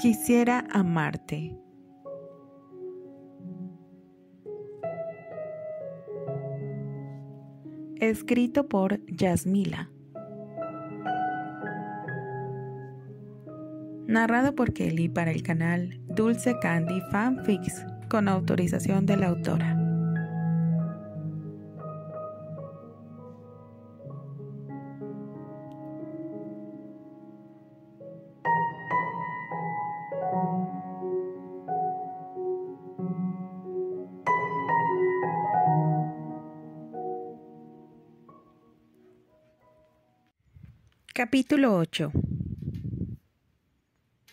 Quisiera amarte. Escrito por Yasmila. Narrado por Kelly para el canal Dulce Candy Fanfics con autorización de la autora. Capítulo 8.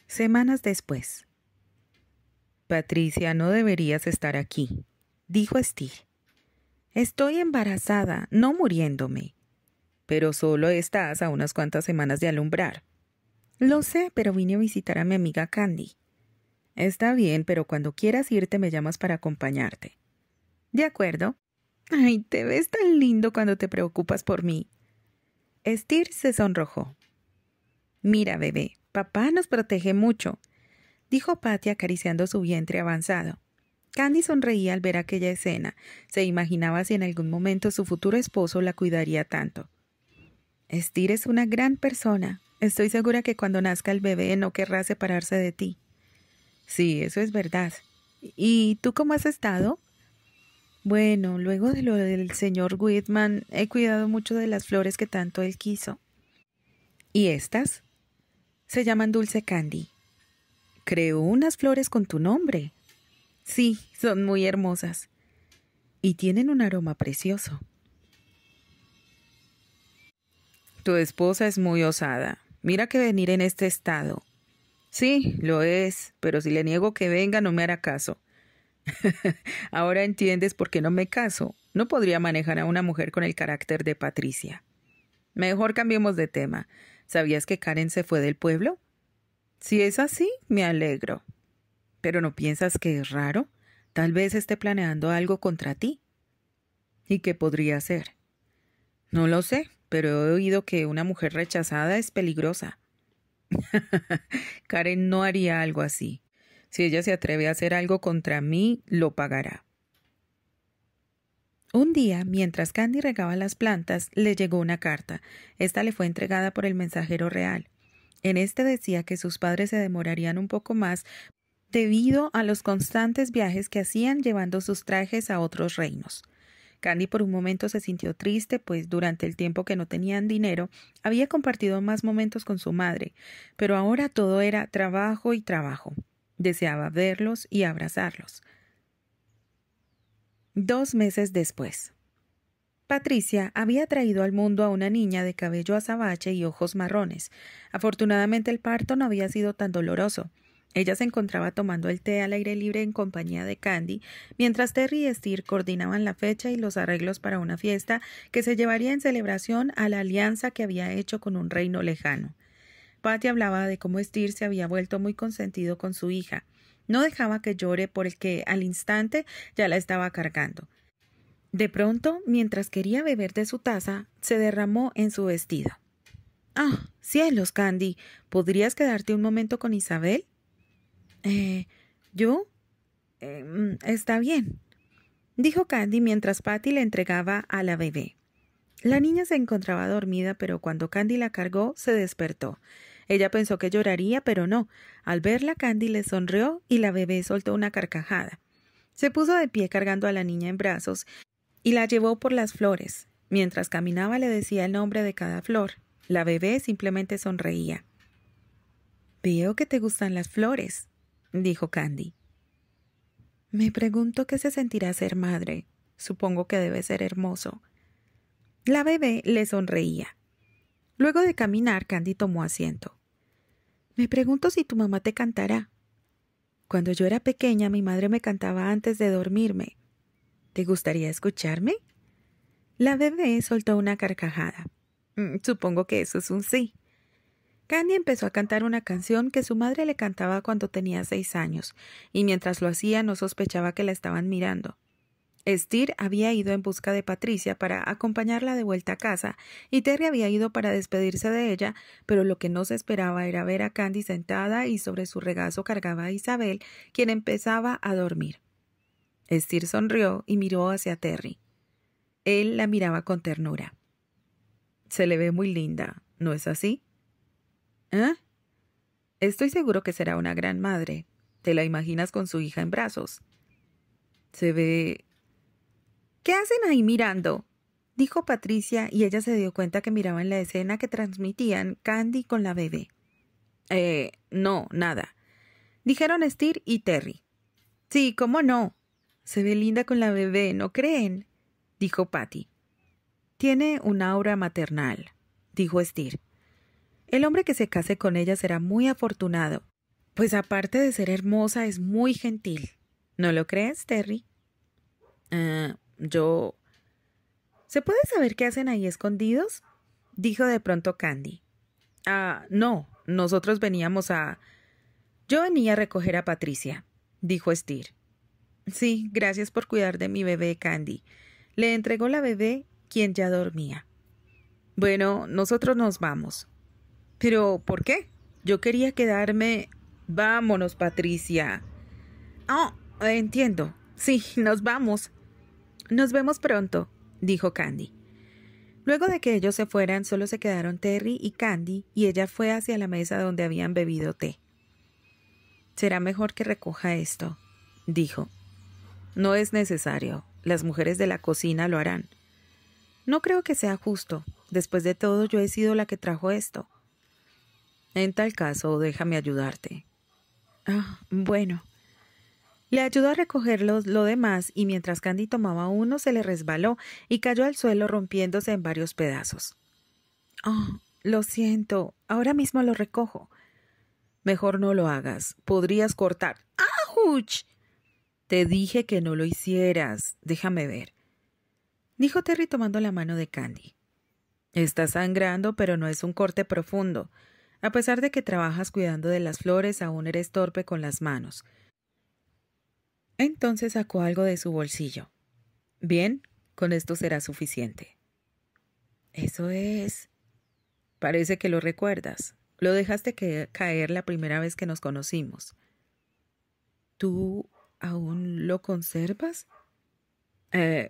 Semanas después. Patricia, no deberías estar aquí, dijo Steele. Estoy embarazada, no muriéndome. Pero solo estás a unas cuantas semanas de alumbrar. Lo sé, pero vine a visitar a mi amiga Candy. Está bien, pero cuando quieras irte me llamas para acompañarte. De acuerdo. Ay, te ves tan lindo cuando te preocupas por mí. Steele se sonrojó. Mira, bebé, papá nos protege mucho, dijo Patty acariciando su vientre avanzado. Candy sonreía al ver aquella escena. Se imaginaba si en algún momento su futuro esposo la cuidaría tanto. Steele es una gran persona. Estoy segura que cuando nazca el bebé no querrá separarse de ti. Sí, eso es verdad. ¿Y tú cómo has estado? Bueno, luego de lo del señor Whitman, he cuidado mucho de las flores que tanto él quiso. ¿Y estas? Se llaman Dulce Candy. Creó unas flores con tu nombre. Sí, son muy hermosas. Y tienen un aroma precioso. Tu esposa es muy osada. Mira que venir en este estado. Sí, lo es, pero si le niego que venga no me hará caso. Ahora entiendes por qué no me caso. No podría manejar a una mujer con el carácter de Patricia. Mejor cambiemos de tema. ¿Sabías que Karen se fue del pueblo? Si es así, me alegro. ¿Pero no piensas que es raro? Tal vez esté planeando algo contra ti. ¿Y qué podría ser? No lo sé, pero he oído que una mujer rechazada es peligrosa. Karen no haría algo así. Si ella se atreve a hacer algo contra mí, lo pagará. Un día, mientras Candy regaba las plantas, le llegó una carta. Esta le fue entregada por el mensajero real. En este decía que sus padres se demorarían un poco más debido a los constantes viajes que hacían llevando sus trajes a otros reinos. Candy por un momento se sintió triste, pues durante el tiempo que no tenían dinero, había compartido más momentos con su madre, pero ahora todo era trabajo y trabajo. Deseaba verlos y abrazarlos. 2 meses después. Patricia había traído al mundo a una niña de cabello azabache y ojos marrones. Afortunadamente el parto no había sido tan doloroso. Ella se encontraba tomando el té al aire libre en compañía de Candy, mientras Terry y Steer coordinaban la fecha y los arreglos para una fiesta que se llevaría en celebración a la alianza que había hecho con un reino lejano. Patty hablaba de cómo Steele se había vuelto muy consentido con su hija. No dejaba que llore porque al instante ya la estaba cargando. De pronto, mientras quería beber de su taza, se derramó en su vestido. «¡Ah, cielos, Candy! ¿Podrías quedarte un momento con Isabel?» ¿Yo? Está bien», dijo Candy mientras Patty le entregaba a la bebé. La niña se encontraba dormida, pero cuando Candy la cargó, se despertó. Ella pensó que lloraría, pero no. Al verla, Candy le sonrió y la bebé soltó una carcajada. Se puso de pie cargando a la niña en brazos y la llevó por las flores. Mientras caminaba le decía el nombre de cada flor. La bebé simplemente sonreía. «Veo que te gustan las flores», dijo Candy. «Me pregunto qué se sentirá ser madre. Supongo que debe ser hermoso». La bebé le sonreía. Luego de caminar, Candy tomó asiento. «Me pregunto si tu mamá te cantará. Cuando yo era pequeña, mi madre me cantaba antes de dormirme. ¿Te gustaría escucharme?» La bebé soltó una carcajada. «Supongo que eso es un sí». Candy empezó a cantar una canción que su madre le cantaba cuando tenía 6 años, y mientras lo hacía no sospechaba que la estaban mirando. Steer había ido en busca de Patricia para acompañarla de vuelta a casa y Terry había ido para despedirse de ella, pero lo que no se esperaba era ver a Candy sentada y sobre su regazo cargaba a Isabel, quien empezaba a dormir. Steer sonrió y miró hacia Terry. Él la miraba con ternura. «Se le ve muy linda, ¿no es así?» «¿Eh? Estoy seguro que será una gran madre. ¿Te la imaginas con su hija en brazos?» «Se ve...» «¿Qué hacen ahí mirando?», dijo Patricia, y ella se dio cuenta que miraban la escena que transmitían Candy con la bebé. No, nada», dijeron Steer y Terry. «Sí, ¿cómo no? Se ve linda con la bebé, ¿no creen?», dijo Patty. «Tiene un aura maternal», dijo Steer. «El hombre que se case con ella será muy afortunado, pues aparte de ser hermosa es muy gentil. ¿No lo crees, Terry?». ¿Se puede saber qué hacen ahí escondidos?», dijo de pronto Candy. No, nosotros veníamos a... Yo venía a recoger a Patricia», dijo Steer. «Sí, gracias por cuidar de mi bebé, Candy», le entregó la bebé, quien ya dormía. «Bueno, nosotros nos vamos». «¿Pero por qué? Yo quería quedarme...». «Vámonos, Patricia». «Oh, entiendo. Sí, nos vamos». «Nos vemos pronto», dijo Candy. Luego de que ellos se fueran, solo se quedaron Terry y Candy, y ella fue hacia la mesa donde habían bebido té. «Será mejor que recoja esto», dijo. «No es necesario. Las mujeres de la cocina lo harán». «No creo que sea justo. Después de todo, yo he sido la que trajo esto». «En tal caso, déjame ayudarte». Bueno». Le ayudó a recoger lo demás y mientras Candy tomaba uno se le resbaló y cayó al suelo rompiéndose en varios pedazos. «Oh, lo siento. Ahora mismo lo recojo». «Mejor no lo hagas. Podrías cortar». «¡Auch!». «Te dije que no lo hicieras. Déjame ver», dijo Terry tomando la mano de Candy. «Está sangrando, pero no es un corte profundo. A pesar de que trabajas cuidando de las flores, aún eres torpe con las manos». Entonces sacó algo de su bolsillo. «Bien, con esto será suficiente». «Eso es...». «Parece que lo recuerdas. Lo dejaste caer la primera vez que nos conocimos». «¿Tú aún lo conservas?».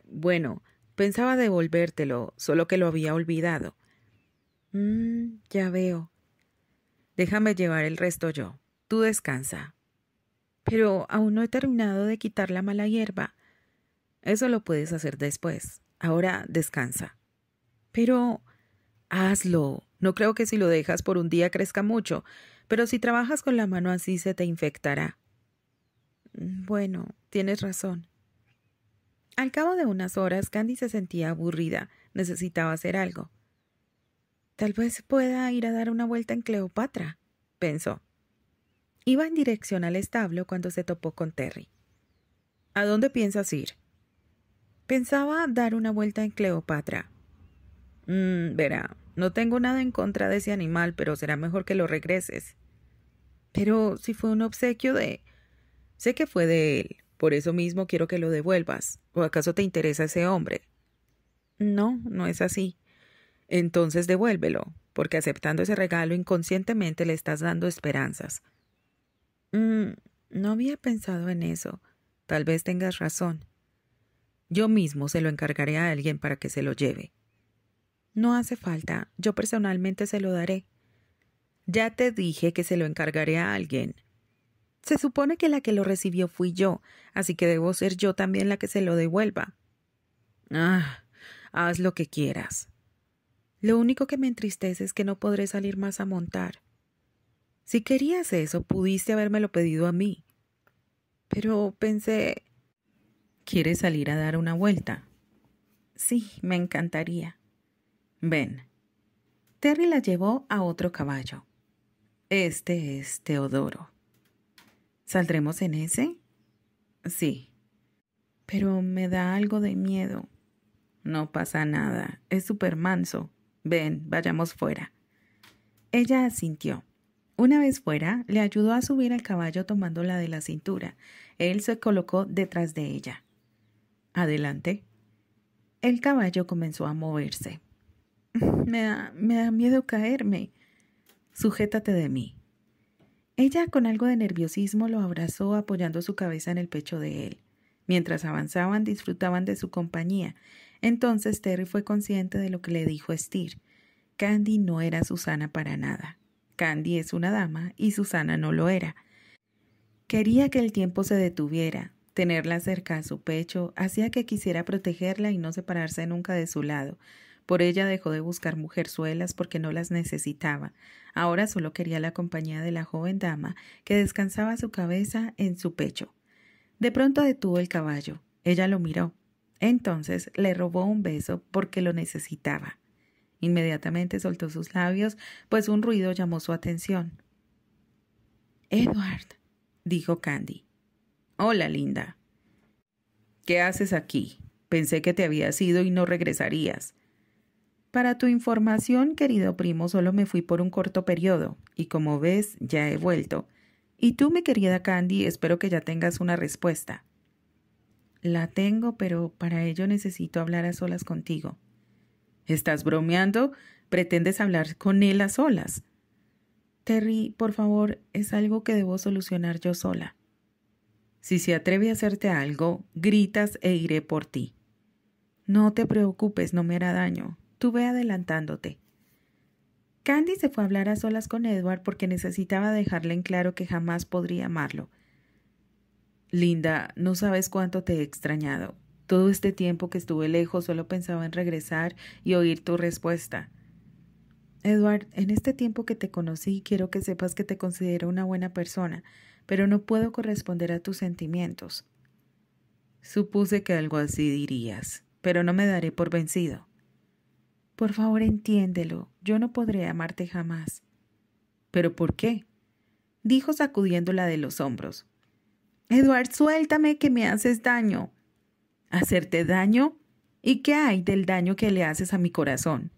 Bueno, pensaba devolvértelo, solo que lo había olvidado». Ya veo». «Déjame llevar el resto yo. Tú descansa». «Pero aún no he terminado de quitar la mala hierba». «Eso lo puedes hacer después. Ahora descansa». «Pero...». «Hazlo. No creo que si lo dejas por un día crezca mucho, pero si trabajas con la mano así se te infectará». «Bueno, tienes razón». Al cabo de unas horas, Candy se sentía aburrida. Necesitaba hacer algo. «Tal vez pueda ir a dar una vuelta en Cleopatra», pensó. Iba en dirección al establo cuando se topó con Terry. «¿A dónde piensas ir?». «Pensaba dar una vuelta en Cleopatra». Verá, no tengo nada en contra de ese animal, pero será mejor que lo regreses». «Pero si fue un obsequio de...». «Sé que fue de él, por eso mismo quiero que lo devuelvas. ¿O acaso te interesa ese hombre?». «No, no es así». «Entonces devuélvelo, porque aceptando ese regalo inconscientemente le estás dando esperanzas». No había pensado en eso. Tal vez tengas razón». «Yo mismo se lo encargaré a alguien para que se lo lleve». «No hace falta. Yo personalmente se lo daré». «Ya te dije que se lo encargaré a alguien». «Se supone que la que lo recibió fui yo, así que debo ser yo también la que se lo devuelva». Haz lo que quieras». «Lo único que me entristece es que no podré salir más a montar». «Si querías eso, pudiste habérmelo pedido a mí». «Pero pensé...». «¿Quieres salir a dar una vuelta?». «Sí, me encantaría». «Ven». Terry la llevó a otro caballo. «Este es Teodoro». «¿Saldremos en ese?». «Sí». «Pero me da algo de miedo». «No pasa nada. Es súper manso. Ven, vayamos fuera». Ella asintió. Una vez fuera, le ayudó a subir al caballo tomándola de la cintura. Él se colocó detrás de ella. Adelante. El caballo comenzó a moverse. Me da miedo caerme. Sujétate de mí. Ella, con algo de nerviosismo, lo abrazó apoyando su cabeza en el pecho de él. Mientras avanzaban, disfrutaban de su compañía. Entonces Terry fue consciente de lo que le dijo Steer. Candy no era Susana para nada. Candy es una dama y Susana no lo era. Quería que el tiempo se detuviera. Tenerla cerca a su pecho hacía que quisiera protegerla y no separarse nunca de su lado. Por ella dejó de buscar mujerzuelas porque no las necesitaba. Ahora solo quería la compañía de la joven dama que descansaba su cabeza en su pecho. De pronto detuvo el caballo. Ella lo miró. Entonces le robó un beso porque lo necesitaba. Inmediatamente soltó sus labios, pues un ruido llamó su atención. «Edward», dijo Candy. «Hola, linda». «¿Qué haces aquí? Pensé que te habías ido y no regresarías». «Para tu información, querido primo, solo me fui por un corto periodo, y como ves, ya he vuelto. Y tú, mi querida Candy, espero que ya tengas una respuesta». «La tengo, pero para ello necesito hablar a solas contigo». «¿Estás bromeando? ¿Pretendes hablar con él a solas?» «Terry, por favor, es algo que debo solucionar yo sola». «Si se atreve a hacerte algo, gritas e iré por ti». «No te preocupes, no me hará daño. Tú ve adelantándote». Candy se fue a hablar a solas con Edward porque necesitaba dejarle en claro que jamás podría amarlo. «Linda, no sabes cuánto te he extrañado. Todo este tiempo que estuve lejos solo pensaba en regresar y oír tu respuesta». «Edward, en este tiempo que te conocí quiero que sepas que te considero una buena persona, pero no puedo corresponder a tus sentimientos». «Supuse que algo así dirías, pero no me daré por vencido». «Por favor, entiéndelo. Yo no podré amarte jamás». «¿Pero por qué?», dijo sacudiéndola de los hombros. «Edward, suéltame que me haces daño». «¿Hacerte daño? ¿Y qué hay del daño que le haces a mi corazón?».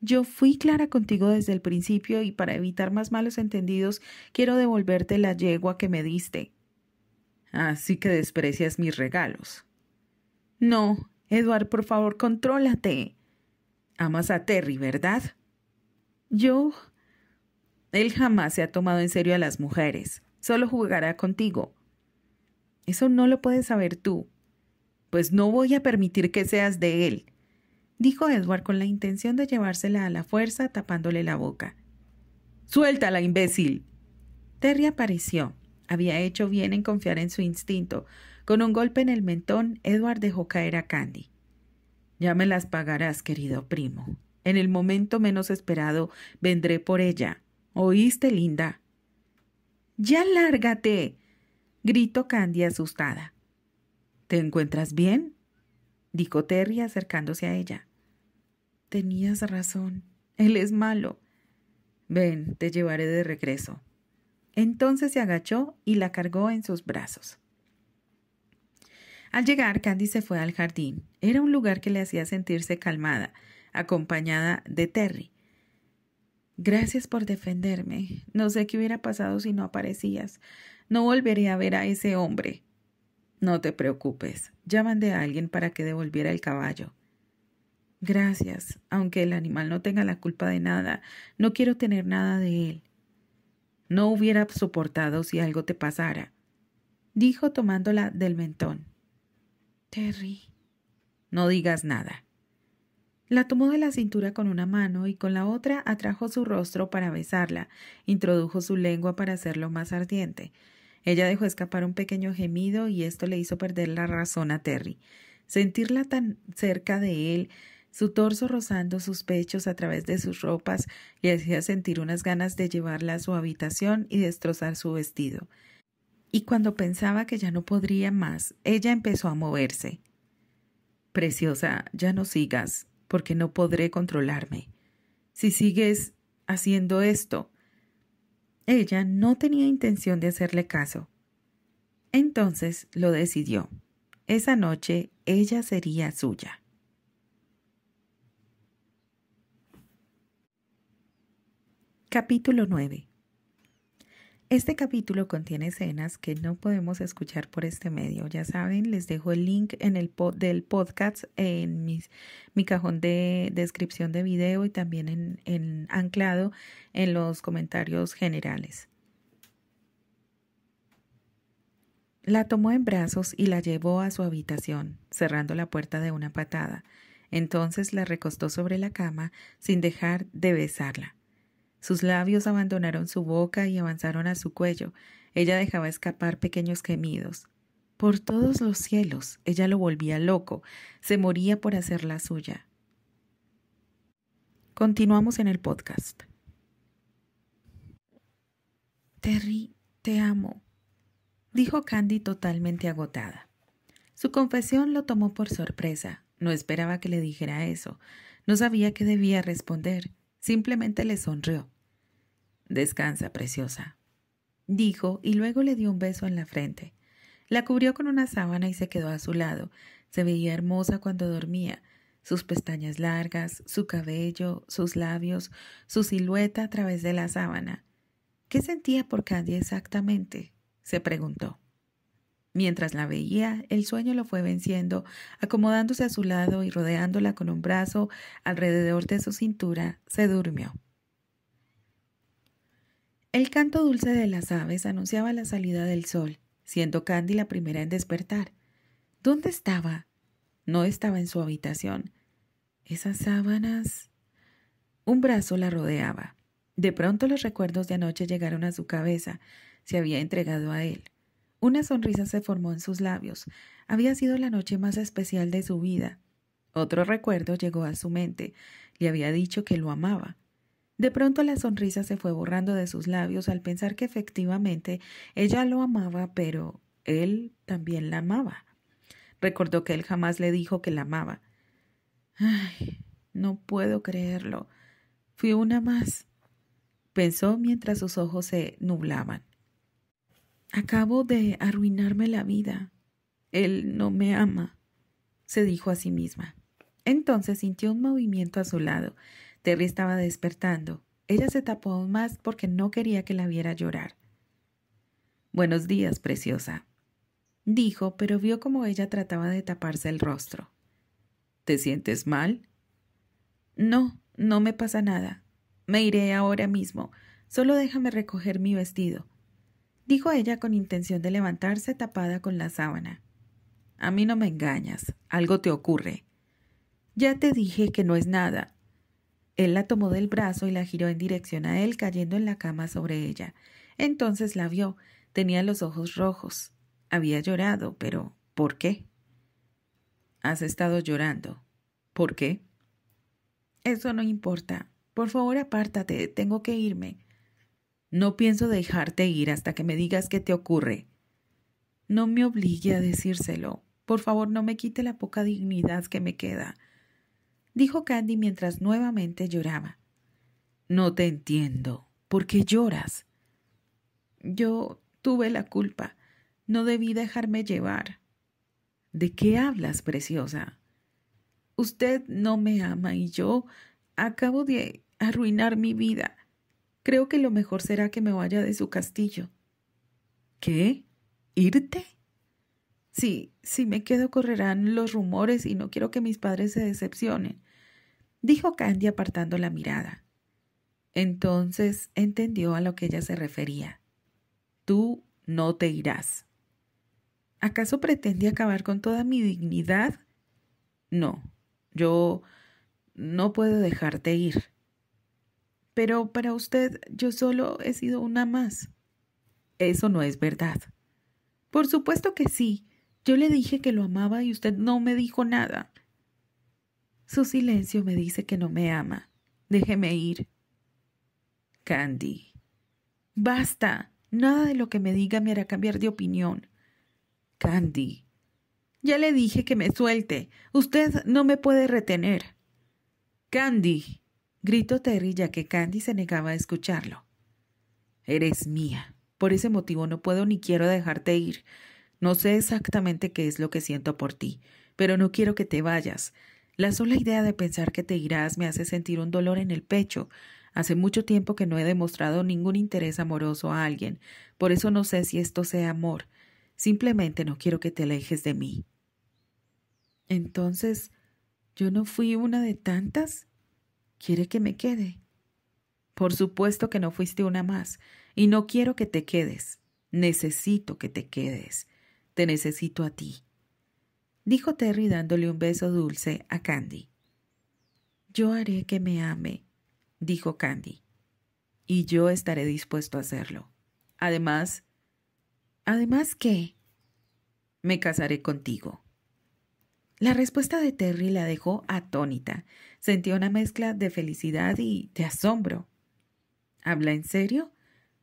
«Yo fui clara contigo desde el principio y para evitar más malos entendidos quiero devolverte la yegua que me diste». «Así que desprecias mis regalos». «No, Edward, por favor, contrólate». «Amas a Terry, ¿verdad?». «Yo...». «Él jamás se ha tomado en serio a las mujeres. Solo jugará contigo». «Eso no lo puedes saber tú». «Pues no voy a permitir que seas de él», dijo Edward con la intención de llevársela a la fuerza tapándole la boca. «¡Suéltala, imbécil!». Terry apareció. Había hecho bien en confiar en su instinto. Con un golpe en el mentón, Edward dejó caer a Candy. «Ya me las pagarás, querido primo. En el momento menos esperado vendré por ella. ¿Oíste, linda?». «¡Ya lárgate!», gritó Candy asustada. «¿Te encuentras bien?», dijo Terry acercándose a ella. «Tenías razón. Él es malo. Ven, te llevaré de regreso». Entonces se agachó y la cargó en sus brazos. Al llegar, Candy se fue al jardín. Era un lugar que le hacía sentirse calmada, acompañada de Terry. «Gracias por defenderme. No sé qué hubiera pasado si no aparecías. No volveré a ver a ese hombre». «No te preocupes. Ya mandé a alguien para que devolviera el caballo». «Gracias. Aunque el animal no tenga la culpa de nada, no quiero tener nada de él». «No hubiera soportado si algo te pasara», dijo tomándola del mentón. «Terry». «No digas nada». La tomó de la cintura con una mano y con la otra atrajo su rostro para besarla. Introdujo su lengua para hacerlo más ardiente. Ella dejó escapar un pequeño gemido y esto le hizo perder la razón a Terry. Sentirla tan cerca de él, su torso rozando sus pechos a través de sus ropas, le hacía sentir unas ganas de llevarla a su habitación y destrozar su vestido. Y cuando pensaba que ya no podría más, ella empezó a moverse. «Preciosa, ya no sigas, porque no podré controlarme. Si sigues haciendo esto...». Ella no tenía intención de hacerle caso. Entonces lo decidió. Esa noche ella sería suya. Capítulo 9. Este capítulo contiene escenas que no podemos escuchar por este medio. Ya saben, les dejo el link en del podcast en mi cajón de descripción de video y también en anclado en los comentarios generales. La tomó en brazos y la llevó a su habitación, cerrando la puerta de una patada. Entonces la recostó sobre la cama sin dejar de besarla. Sus labios abandonaron su boca y avanzaron a su cuello. Ella dejaba escapar pequeños gemidos. Por todos los cielos, ella lo volvía loco. Se moría por hacerla suya. Continuamos en el podcast. Terry, te amo, dijo Candy totalmente agotada. Su confesión lo tomó por sorpresa. No esperaba que le dijera eso. No sabía qué debía responder. Simplemente le sonrió. «Descansa, preciosa», dijo, y luego le dio un beso en la frente. La cubrió con una sábana y se quedó a su lado. Se veía hermosa cuando dormía. Sus pestañas largas, su cabello, sus labios, su silueta a través de la sábana. ¿Qué sentía por Candy exactamente?, se preguntó. Mientras la veía, el sueño lo fue venciendo, acomodándose a su lado y rodeándola con un brazo alrededor de su cintura, se durmió. El canto dulce de las aves anunciaba la salida del sol, siendo Candy la primera en despertar. ¿Dónde estaba? No estaba en su habitación. Esas sábanas... Un brazo la rodeaba. De pronto los recuerdos de anoche llegaron a su cabeza. Se había entregado a él. Una sonrisa se formó en sus labios. Había sido la noche más especial de su vida. Otro recuerdo llegó a su mente. Le había dicho que lo amaba. De pronto la sonrisa se fue borrando de sus labios al pensar que efectivamente ella lo amaba, pero él también la amaba. Recordó que él jamás le dijo que la amaba. «Ay, no puedo creerlo. Fui una más», pensó mientras sus ojos se nublaban. «Acabo de arruinarme la vida. Él no me ama», se dijo a sí misma. Entonces sintió un movimiento a su lado. Terry estaba despertando. Ella se tapó aún más porque no quería que la viera llorar. «Buenos días, preciosa», dijo, pero vio como ella trataba de taparse el rostro. «¿Te sientes mal?» «No, no me pasa nada. Me iré ahora mismo. Solo déjame recoger mi vestido», dijo ella con intención de levantarse tapada con la sábana. «A mí no me engañas. Algo te ocurre». «Ya te dije que no es nada». Él la tomó del brazo y la giró en dirección a él, cayendo en la cama sobre ella. Entonces la vio. Tenía los ojos rojos. Había llorado, pero ¿por qué? «Has estado llorando. ¿Por qué?» «Eso no importa. Por favor, apártate. Tengo que irme». «No pienso dejarte ir hasta que me digas qué te ocurre». «No me obligue a decírselo. Por favor, no me quite la poca dignidad que me queda», dijo Candy mientras nuevamente lloraba. «No te entiendo. ¿Por qué lloras?» «Yo tuve la culpa. No debí dejarme llevar». «¿De qué hablas, preciosa?» «Usted no me ama y yo acabo de arruinar mi vida. Creo que lo mejor será que me vaya de su castillo». «¿Qué? ¿Irte?» «Sí, si me quedo correrán los rumores y no quiero que mis padres se decepcionen», dijo Candy apartando la mirada. Entonces entendió a lo que ella se refería. «Tú no te irás». «¿Acaso pretende acabar con toda mi dignidad?» «No, yo no puedo dejarte ir». «Pero para usted yo solo he sido una más». «Eso no es verdad». «Por supuesto que sí. Yo le dije que lo amaba y usted no me dijo nada». «Su silencio me dice que no me ama. Déjeme ir». «Candy». «Basta. Nada de lo que me diga me hará cambiar de opinión». «Candy». «Ya le dije que me suelte. Usted no me puede retener». «Candy», gritó Terry, ya que Candy se negaba a escucharlo. «Eres mía. Por ese motivo no puedo ni quiero dejarte ir. No sé exactamente qué es lo que siento por ti, pero no quiero que te vayas. La sola idea de pensar que te irás me hace sentir un dolor en el pecho. Hace mucho tiempo que no he demostrado ningún interés amoroso a alguien. Por eso no sé si esto sea amor. Simplemente no quiero que te alejes de mí. Entonces, ¿yo no fui una de tantas? ¿Quiere que me quede? Por supuesto que no fuiste una más. Y no quiero que te quedes. Necesito que te quedes. Te necesito a ti. Dijo Terry dándole un beso dulce a Candy. Yo haré que me ame, dijo Candy, y yo estaré dispuesto a hacerlo. Además, ¿qué? Me casaré contigo. La respuesta de Terry la dejó atónita. Sentía una mezcla de felicidad y de asombro. ¿Habla en serio?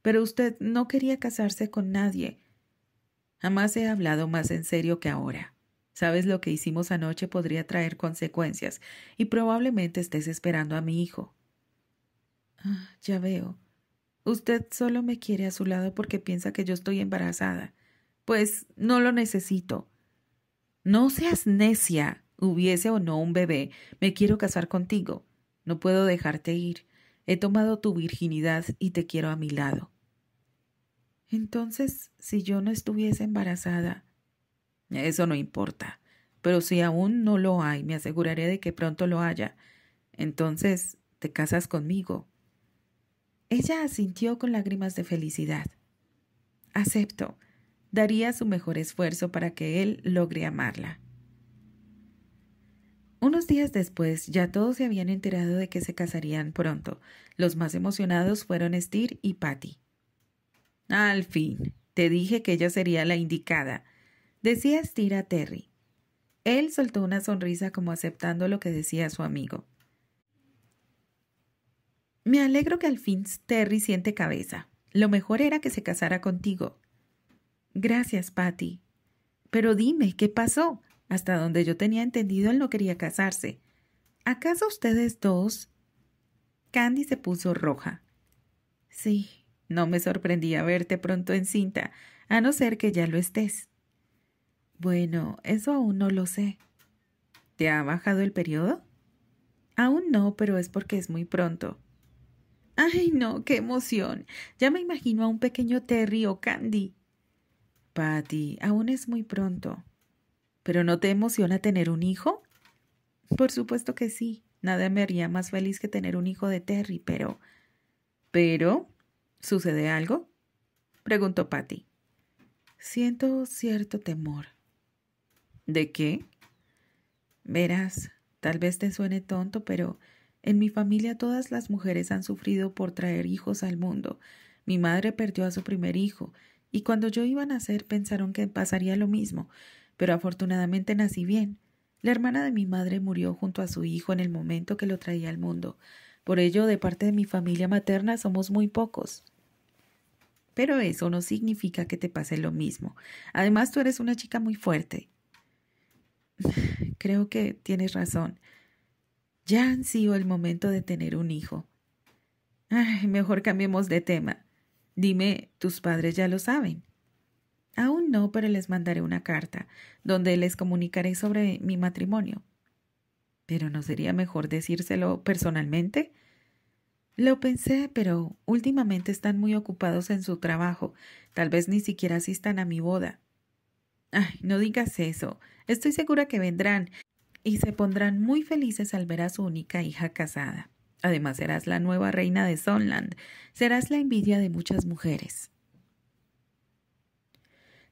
Pero usted no quería casarse con nadie. Jamás he hablado más en serio que ahora. Sabes, lo que hicimos anoche podría traer consecuencias y probablemente estés esperando a mi hijo. Ah, ya veo. Usted solo me quiere a su lado porque piensa que yo estoy embarazada. Pues no lo necesito. No seas necia. Hubiese o no un bebé, me quiero casar contigo. No puedo dejarte ir. He tomado tu virginidad y te quiero a mi lado. Entonces, si yo no estuviese embarazada... Eso no importa, pero si aún no lo hay, me aseguraré de que pronto lo haya. Entonces, ¿te casas conmigo? Ella asintió con lágrimas de felicidad. Acepto. Daría su mejor esfuerzo para que él logre amarla. Unos días después, ya todos se habían enterado de que se casarían pronto. Los más emocionados fueron Steer y Patty. Al fin, te dije que ella sería la indicada, decía Steer a Terry. Él soltó una sonrisa como aceptando lo que decía su amigo. Me alegro que al fin Terry siente cabeza. Lo mejor era que se casara contigo. Gracias, Patty. Pero dime, ¿qué pasó? Hasta donde yo tenía entendido, él no quería casarse. ¿Acaso ustedes dos? Candy se puso roja. Sí, no me sorprendía verte pronto encinta, a no ser que ya lo estés. Bueno, eso aún no lo sé. ¿Te ha bajado el periodo? Aún no, pero es porque es muy pronto. ¡Ay, no! ¡Qué emoción! Ya me imagino a un pequeño Terry o Candy. Patty, aún es muy pronto. ¿Pero no te emociona tener un hijo? Por supuesto que sí. Nada me haría más feliz que tener un hijo de Terry, pero... ¿Pero? ¿Sucede algo? Preguntó Patty. Siento cierto temor. ¿De qué? Verás, tal vez te suene tonto, pero en mi familia todas las mujeres han sufrido por traer hijos al mundo. Mi madre perdió a su primer hijo, y cuando yo iba a nacer pensaron que pasaría lo mismo, pero afortunadamente nací bien. La hermana de mi madre murió junto a su hijo en el momento que lo traía al mundo. Por ello, de parte de mi familia materna somos muy pocos. Pero eso no significa que te pase lo mismo. Además, tú eres una chica muy fuerte. Creo que tienes razón. Ya han sido el momento de tener un hijo. Ay, mejor cambiemos de tema. Dime, ¿tus padres ya lo saben? Aún no, pero les mandaré una carta donde les comunicaré sobre mi matrimonio. ¿Pero no sería mejor decírselo personalmente? Lo pensé, pero últimamente están muy ocupados en su trabajo. Tal vez ni siquiera asistan a mi boda. Ay, no digas eso. Estoy segura que vendrán. Y se pondrán muy felices al ver a su única hija casada. Además, serás la nueva reina de Sunland. Serás la envidia de muchas mujeres.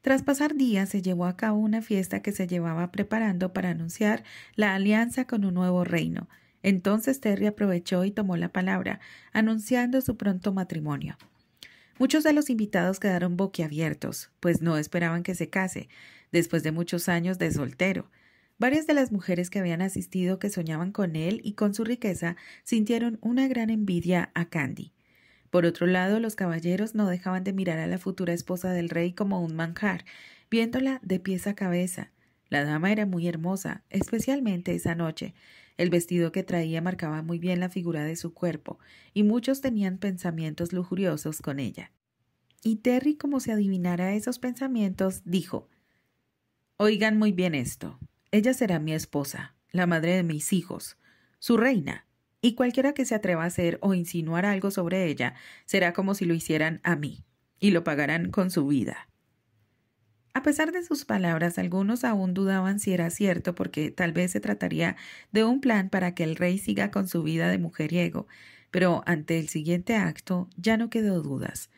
Tras pasar días, se llevó a cabo una fiesta que se llevaba preparando para anunciar la alianza con un nuevo reino. Entonces Terry aprovechó y tomó la palabra, anunciando su pronto matrimonio. Muchos de los invitados quedaron boquiabiertos, pues no esperaban que se case, después de muchos años de soltero. Varias de las mujeres que habían asistido que soñaban con él y con su riqueza sintieron una gran envidia a Candy. Por otro lado, los caballeros no dejaban de mirar a la futura esposa del rey como un manjar, viéndola de pies a cabeza. La dama era muy hermosa, especialmente esa noche. El vestido que traía marcaba muy bien la figura de su cuerpo, y muchos tenían pensamientos lujuriosos con ella. Y Terry, como si adivinara esos pensamientos, dijo: «Oigan muy bien esto. Ella será mi esposa, la madre de mis hijos, su reina, y cualquiera que se atreva a hacer o insinuar algo sobre ella será como si lo hicieran a mí, y lo pagarán con su vida. A pesar de sus palabras, algunos aún dudaban si era cierto, porque tal vez se trataría de un plan para que el rey siga con su vida de mujeriego, pero ante el siguiente acto ya no quedó dudas.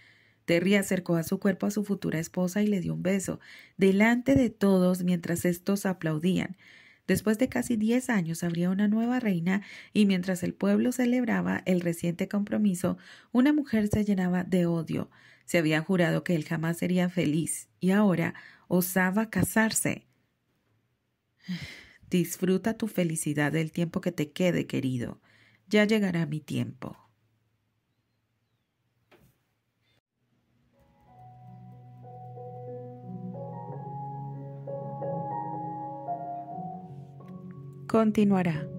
Terry acercó a su cuerpo a su futura esposa y le dio un beso, delante de todos mientras estos aplaudían. Después de casi 10 años habría una nueva reina y mientras el pueblo celebraba el reciente compromiso, una mujer se llenaba de odio. Se había jurado que él jamás sería feliz y ahora osaba casarse. Disfruta tu felicidad el tiempo que te quede, querido. Ya llegará mi tiempo. Continuará.